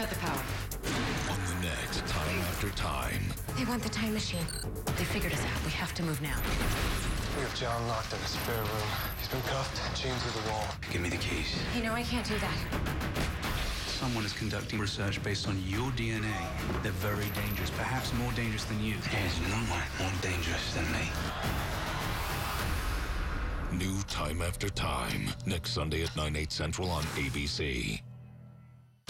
Cut the power. On the next Time After Time. They want the time machine. They figured us out. We have to move now. We have John locked in a spare room. He's been cuffed and chained to the wall. Give me the keys. You know I can't do that. Someone is conducting research based on your DNA. They're very dangerous, perhaps more dangerous than you. There's no one more dangerous than me. New Time After Time. Next Sunday at 9/8 Central on ABC.